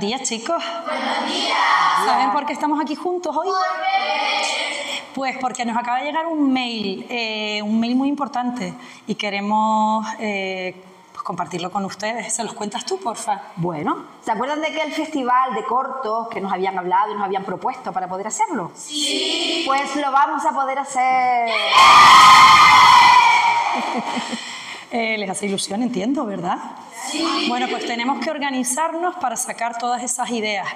Buenos días, chicos. Buenos días. ¿Saben por qué estamos aquí juntos hoy? Pues porque nos acaba de llegar un mail muy importante y queremos pues compartirlo con ustedes. ¿Se los cuentas tú, porfa? Bueno, ¿se acuerdan de aquel festival de cortos que nos habían hablado y nos habían propuesto para poder hacerlo? Sí. Pues lo vamos a poder hacer. Les hace ilusión, entiendo, ¿verdad? Sí. Bueno, pues tenemos que organizarnos para sacar todas esas ideas.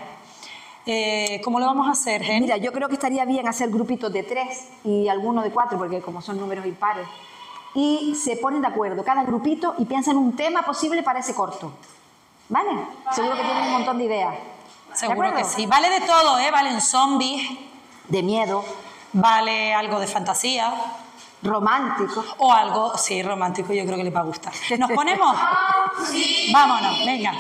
¿Cómo lo vamos a hacer, Gen? Mira, yo creo que estaría bien hacer grupitos de 3 y alguno de 4, porque como son números impares. Y se ponen de acuerdo cada grupito y piensan un tema posible para ese corto. ¿Vale? Seguro que tienen un montón de ideas. Seguro que sí. Vale de todo, ¿eh? Valen zombies. De miedo. Vale algo de fantasía. Romántico. O algo, sí, romántico, yo creo que les va a gustar. ¿Nos ponemos? Sí. Vámonos, venga.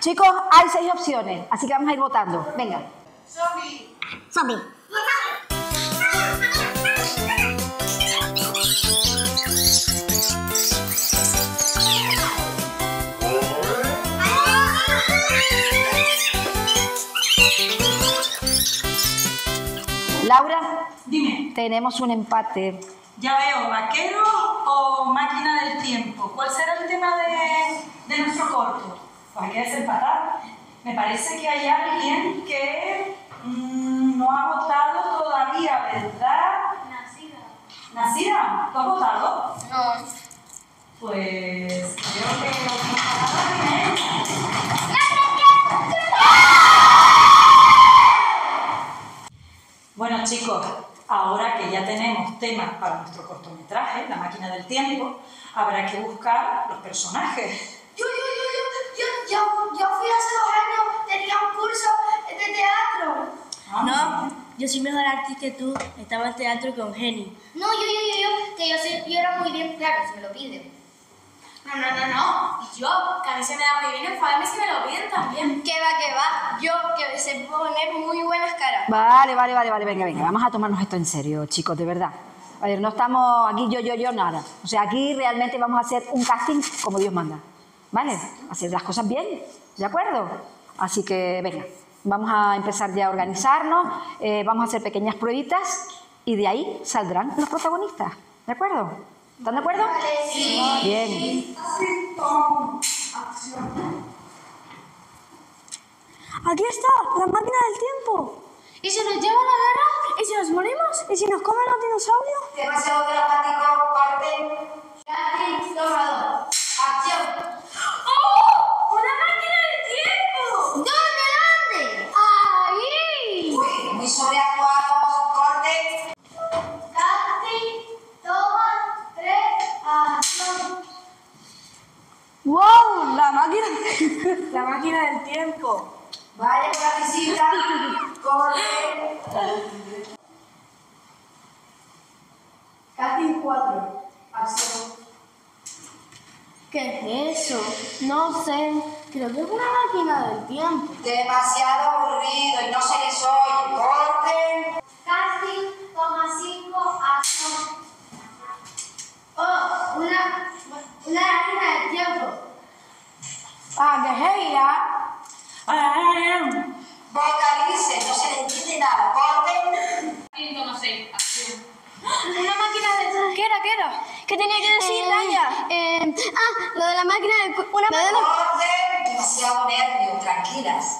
Chicos, hay 6 opciones, así que vamos a ir votando. Venga. Zombie. Zombie. Laura, dime. Tenemos un empate. Ya veo, vaquero o máquina del tiempo. ¿Cuál será el tema de nuestro corto? Pues hay que desempatar. Me parece que hay alguien que no ha votado todavía, ¿verdad? Nacida. ¿Nacida? ¿Tú has votado? No. Pues creo que no ha votado. Bueno, chicos, ahora que ya tenemos temas para nuestro cortometraje, La máquina del tiempo, habrá que buscar los personajes. Yo fui hace 2 años, tenía un curso de teatro. No, yo soy mejor artista que tú, estaba en teatro con Jenny. No, yo era muy bien, claro, si me lo piden. No. Y yo, que a mí se me da muy bien enfadarme si me lo piden también. Que va. Yo, que se puede poner muy buenas caras. Vale, venga, vamos a tomarnos esto en serio, chicos, de verdad. A ver, no estamos aquí yo, nada. O sea, aquí realmente vamos a hacer un casting como Dios manda. ¿Vale? Hacer las cosas bien, ¿de acuerdo? Así que, venga, vamos a empezar ya a organizarnos, vamos a hacer pequeñas pruebitas y de ahí saldrán los protagonistas, ¿de acuerdo? ¿Están de acuerdo? Sí. Bien. Aquí está, la máquina del tiempo. ¿Y si nos llevan a la guerra? ¿Y si nos morimos? ¿Y si nos comen los dinosaurios? Demasiado dramático, parte. Gratis, tomado. Acción. ¡Oh! ¡Una máquina del tiempo! ¿Dónde? ¡Ahí! Uy, muy sobreactuados, corte. Casi, toma, 3, acción. ¡Wow! La máquina del tiempo. Vaya clasicita, corte. Casi 4, acción. ¿Qué es eso? No sé, creo que es una máquina del tiempo. Demasiado aburrido y no sé qué soy. ¡Corten! Casi, 5, acción. Oh, una máquina del tiempo. Vocalice, no se le entiende nada. ¡Corten! 5, 6, acción. Una máquina del tiempo. ¿Qué era? ¿Qué tenía que decir, Laia? Lo de la máquina del cuerpo. ¡Orden! Demasiado nervio, tranquilas.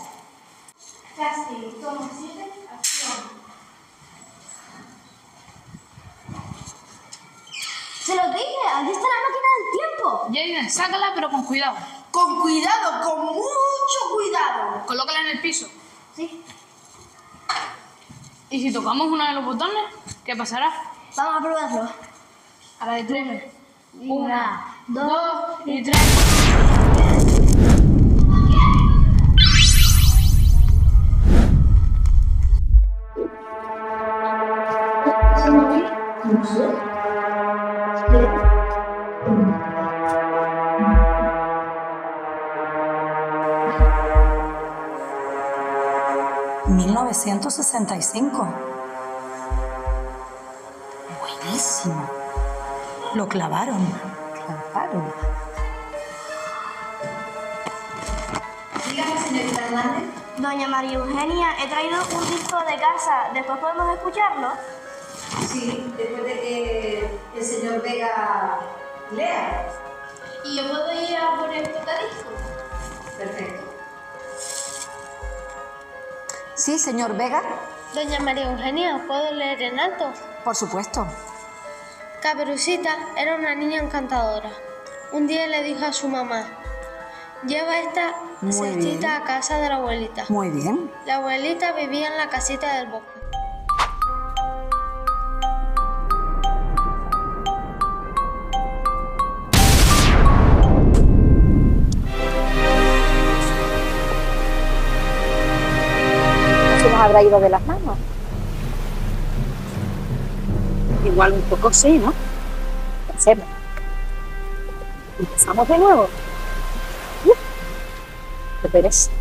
Casi, toma 7, acción. Se lo dije, aquí está la máquina del tiempo. Jaden, sácala, pero con cuidado. Con cuidado, con mucho cuidado. Colócala en el piso. Sí. ¿Y si tocamos uno de los botones? ¿Qué pasará? Vamos a probarlo. A la de 3. 1, 2 y 3. 1965. Buenísimo. Lo clavaron. Clavaron. Dígame, señorita Hernández. Doña María Eugenia, he traído un disco de casa. ¿Después podemos escucharlo? Sí, después de que el señor Vega lea. ¿Y yo puedo ir a por el tocadisco? Perfecto. Sí, señor Vega. Doña María Eugenia, ¿puedo leer en alto? Por supuesto. Caperucita era una niña encantadora. Un día le dijo a su mamá: lleva esta cestita a casa de la abuelita. Muy bien. La abuelita vivía en la casita del bosque. ¿Se nos habrá ido de las manos? Igual un poco sí, ¿no? Pensemos. Empezamos de nuevo. Te pereza.